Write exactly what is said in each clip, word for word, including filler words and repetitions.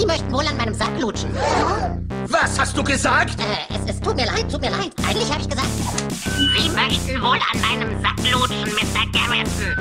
Sie möchten wohl an meinem Sack lutschen. Was hast du gesagt? Äh, es, es tut mir leid, tut mir leid. Eigentlich habe ich gesagt... Sie möchten wohl an meinem Sack lutschen, Mister Garrison.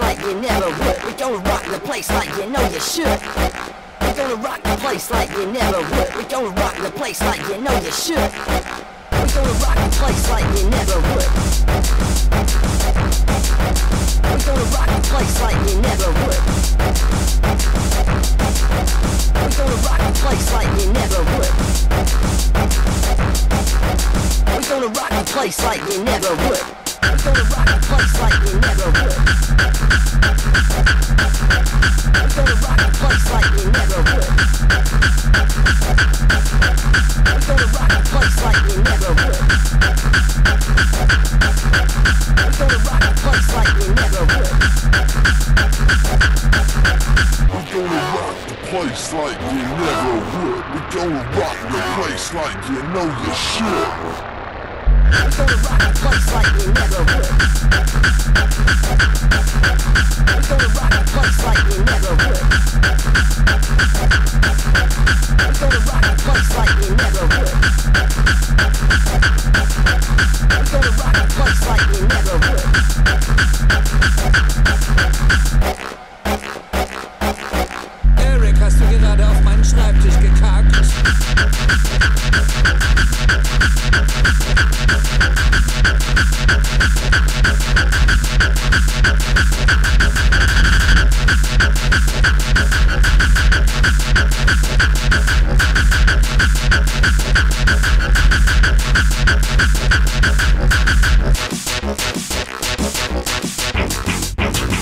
Like you never would. We're gonna rock the place like you know you should. We're gonna rock the place like you never would. We're gonna rock the place like you know you should. We're gonna rock the place like you never would. We're gonna rock the place like you never would. We're gonna rock the place like you never would. We're gonna rock the place like you never would. We're gonna rock the place like we never would. We're gonna rock the place like we never would. We're gonna rock the place like we never would. We're gonna rock the place like we never would. We're gonna rock the place like we never would. We're gonna rock the place like you know you should. We're gonna rock the place like we never would. We're gonna rock the place like we never would. We're gonna rock the place like we never would. We're gonna rock the place like we never would. Eric, hast du gerade auf meinen Schreibtisch gekackt? We'll be right back.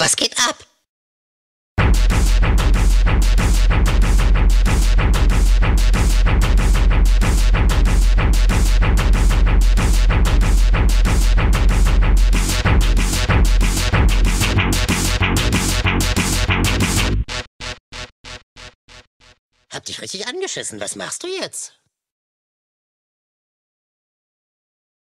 Was geht ab? Hab dich richtig angeschissen. Was machst du jetzt?